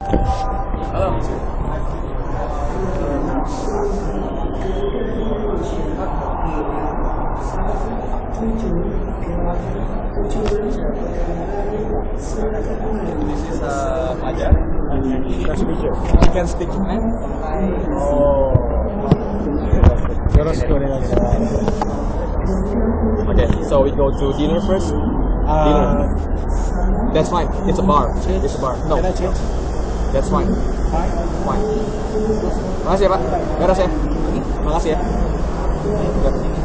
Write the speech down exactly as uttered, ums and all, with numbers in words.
This is uh, Maja. You can speak English? Oh. Okay, so we go to dinner first. Uh, dinner. That's fine. It's a bar. It's a bar. No. That's fine. Fine. Makasih ya Pak. Beres ya. Makasih ya.